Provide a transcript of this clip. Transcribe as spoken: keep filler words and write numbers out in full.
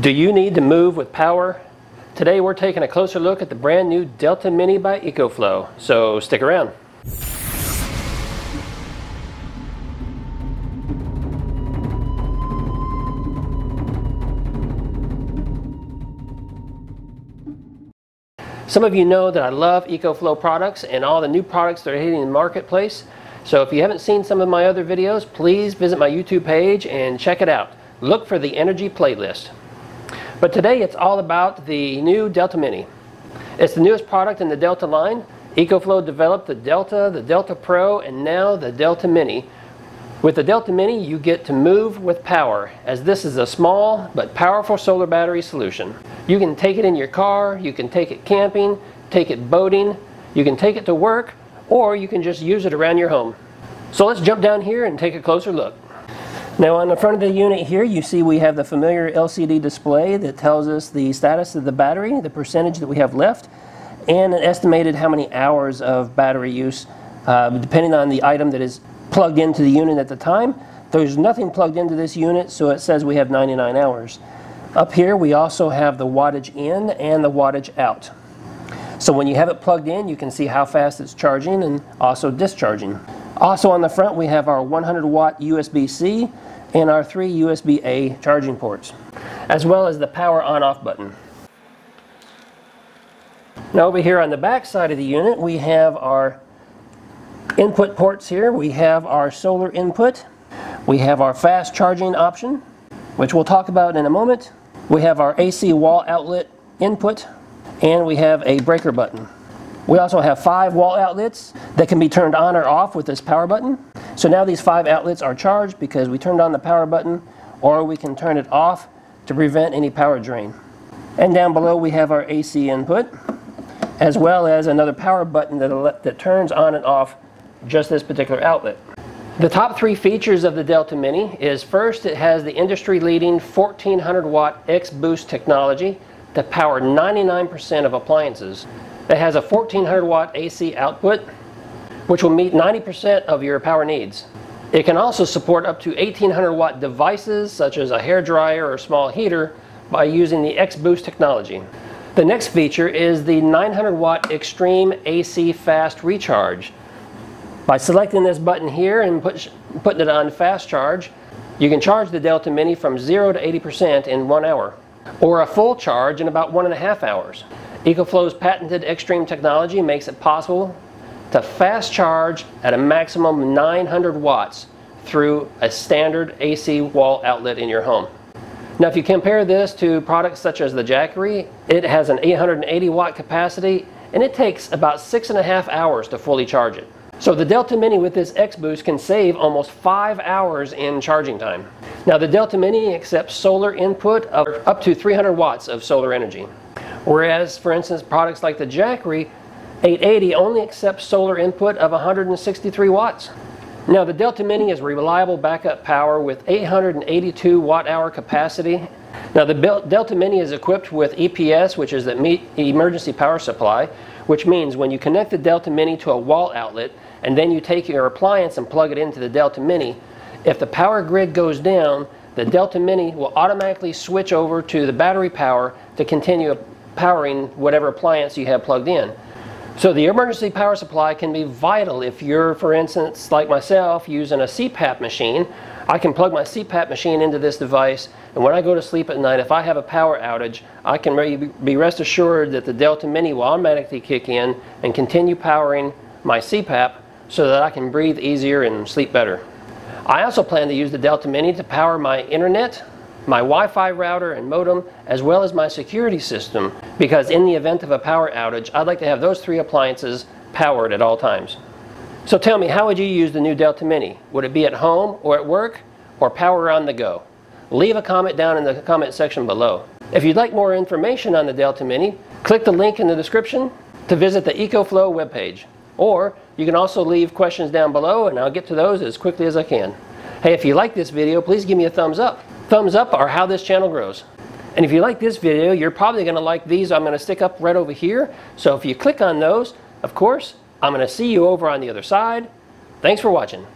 Do you need to move with power? Today we're taking a closer look at the brand new Delta Mini by EcoFlow, so stick around. Some of you know that I love EcoFlow products and all the new products that are hitting the marketplace, so if you haven't seen some of my other videos, please visit my YouTube page and check it out. Look for the energy playlist. But today it's all about the new Delta Mini. It's the newest product in the Delta line. EcoFlow developed the Delta, the Delta Pro, and now the Delta Mini. With the Delta Mini, you get to move with power, as this is a small but powerful solar battery solution. You can take it in your car, you can take it camping, take it boating, you can take it to work, or you can just use it around your home. So let's jump down here and take a closer look. Now on the front of the unit here, you see we have the familiar L C D display that tells us the status of the battery, the percentage that we have left, and an estimated how many hours of battery use, uh, depending on the item that is plugged into the unit at the time. There's nothing plugged into this unit, so it says we have ninety-nine hours. Up here we also have the wattage in and the wattage out. So when you have it plugged in, you can see how fast it's charging and also discharging. Also on the front we have our one hundred watt U S B C and our three U S B A charging ports, as well as the power on-off button. Now over here on the back side of the unit we have our input ports here. We have our solar input, we have our fast charging option, which we'll talk about in a moment. We have our A C wall outlet input, and we have a breaker button. We also have five wall outlets that can be turned on or off with this power button. So now these five outlets are charged because we turned on the power button, or we can turn it off to prevent any power drain. And down below we have our A C input, as well as another power button that, that turns on and off just this particular outlet. The top three features of the Delta Mini is, first, it has the industry-leading fourteen hundred watt X-Boost technology to power ninety-nine percent of appliances. It has a fourteen hundred watt A C output, which will meet ninety percent of your power needs. It can also support up to eighteen hundred watt devices, such as a hairdryer or small heater, by using the X-Boost technology. The next feature is the nine hundred watt Xtreme A C fast recharge. By selecting this button here and push, putting it on fast charge, you can charge the Delta Mini from zero to eighty percent in one hour, or a full charge in about one and a half hours. EcoFlow's patented Xtreme technology makes it possible to fast charge at a maximum nine hundred watts through a standard A C wall outlet in your home. Now if you compare this to products such as the Jackery, it has an eight hundred eighty watt capacity and it takes about six and a half hours to fully charge it. So the Delta Mini with this X-Boost can save almost five hours in charging time. Now the Delta Mini accepts solar input of up to three hundred watts of solar energy. Whereas, for instance, products like the Jackery eight eighty only accepts solar input of one hundred sixty-three watts. Now, the Delta Mini is reliable backup power with eight hundred eighty-two watt hour capacity. Now, the Delta Mini is equipped with E P S, which is the emergency power supply, which means when you connect the Delta Mini to a wall outlet and then you take your appliance and plug it into the Delta Mini, if the power grid goes down, the Delta Mini will automatically switch over to the battery power to continue powering whatever appliance you have plugged in. So the emergency power supply can be vital if you're, for instance, like myself, using a C PAP machine. I can plug my C PAP machine into this device, and when I go to sleep at night, if I have a power outage, I can be rest assured that the Delta Mini will automatically kick in and continue powering my C PAP so that I can breathe easier and sleep better. I also plan to use the Delta Mini to power my internet, my Wi-Fi router and modem, as well as my security system, because in the event of a power outage, I'd like to have those three appliances powered at all times. So tell me, how would you use the new Delta Mini? Would it be at home or at work, or power on the go? Leave a comment down in the comment section below. If you'd like more information on the Delta Mini, click the link in the description to visit the EcoFlow webpage, or you can also leave questions down below and I'll get to those as quickly as I can. Hey, if you like this video, please give me a thumbs up. Thumbs up are how this channel grows. And if you like this video, you're probably going to like these I'm going to stick up right over here. So if you click on those, of course, I'm going to see you over on the other side. Thanks for watching.